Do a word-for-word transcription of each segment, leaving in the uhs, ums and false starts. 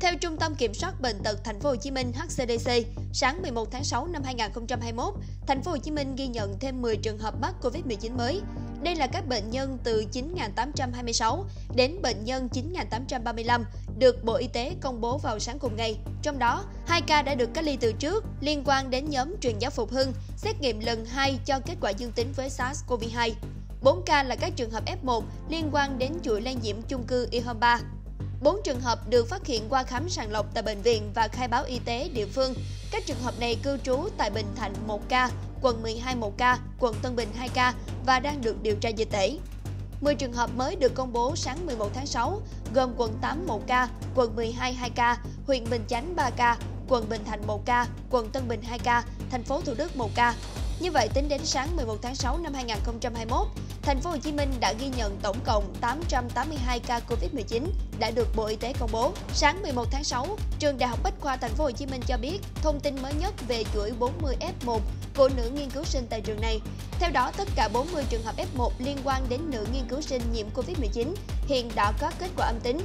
Theo Trung tâm Kiểm soát Bệnh tật Thành phố Hồ Chí Minh H C D C, sáng mười một tháng sáu năm hai nghìn không trăm hai mươi mốt, Thành phố Hồ Chí Minh ghi nhận thêm mười trường hợp mắc Covid mười chín mới. Đây là các bệnh nhân từ chín nghìn tám trăm hai mươi sáu đến bệnh nhân chín nghìn tám trăm ba mươi lăm được Bộ Y tế công bố vào sáng cùng ngày. Trong đó, hai ca đã được cách ly từ trước liên quan đến nhóm truyền giáo Phục Hưng, xét nghiệm lần hai cho kết quả dương tính với SARS-xê o vê hai. bốn ca là các trường hợp F một liên quan đến chuỗi lây nhiễm chung cư Ehome ba. bốn trường hợp được phát hiện qua khám sàng lọc tại bệnh viện và khai báo y tế địa phương. Các trường hợp này cư trú tại Bình Thạnh một ca, quận mười hai một ca, quận Tân Bình hai ca và đang được điều tra dịch tễ. mười trường hợp mới được công bố sáng mười một tháng sáu, gồm quận tám một ca, quận mười hai hai ca, huyện Bình Chánh ba ca, quận Bình Thạnh một ca, quận Tân Bình hai ca, thành phố Thủ Đức một ca. Như vậy tính đến sáng mười một tháng sáu năm hai nghìn không trăm hai mươi mốt, Thành phố Hồ Chí Minh đã ghi nhận tổng cộng tám trăm tám mươi hai ca Covid mười chín đã được Bộ Y tế công bố. Sáng mười một tháng sáu, trường Đại học Bách khoa Thành phố Hồ Chí Minh cho biết thông tin mới nhất về chuỗi bốn mươi F một của nữ nghiên cứu sinh tại trường này. Theo đó, tất cả bốn mươi trường hợp F một liên quan đến nữ nghiên cứu sinh nhiễm Covid mười chín hiện đã có kết quả âm tính.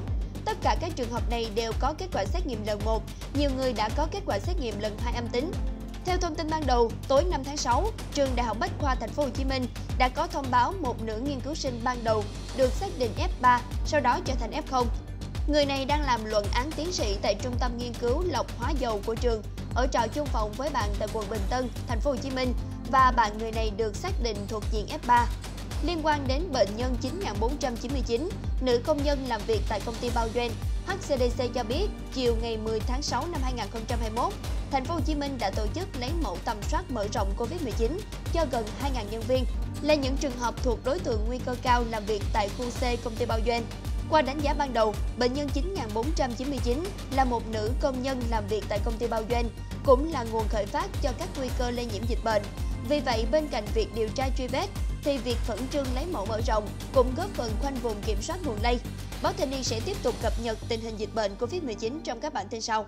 Tất cả các trường hợp này đều có kết quả xét nghiệm lần một, nhiều người đã có kết quả xét nghiệm lần hai âm tính. Theo thông tin ban đầu, tối năm tháng sáu, trường Đại học Bách khoa Thành phố Hồ Chí Minh đã có thông báo một nữ nghiên cứu sinh ban đầu được xác định F ba, sau đó trở thành F không. Người này đang làm luận án tiến sĩ tại Trung tâm nghiên cứu lọc hóa dầu của trường, ở trọ chung phòng với bạn tại quận Bình Tân, Thành phố Hồ Chí Minh và bạn người này được xác định thuộc diện F ba. Liên quan đến bệnh nhân chín nghìn bốn trăm chín mươi chín, nữ công nhân làm việc tại công ty Bao Duyên, H C D C cho biết chiều ngày mười tháng sáu năm hai nghìn không trăm hai mươi mốt, Thành phố Hồ Chí Minh đã tổ chức lấy mẫu tầm soát mở rộng Covid mười chín cho gần hai nghìn nhân viên là những trường hợp thuộc đối tượng nguy cơ cao làm việc tại khu C công ty Bao Duyên. Qua đánh giá ban đầu, bệnh nhân chín nghìn bốn trăm chín mươi chín là một nữ công nhân làm việc tại công ty Bao Duyên, cũng là nguồn khởi phát cho các nguy cơ lây nhiễm dịch bệnh. Vì vậy, bên cạnh việc điều tra truy vết, thì việc khẩn trương lấy mẫu mở rộng cũng góp phần khoanh vùng kiểm soát nguồn lây. Báo Thanh Niên sẽ tiếp tục cập nhật tình hình dịch bệnh Covid mười chín trong các bản tin sau.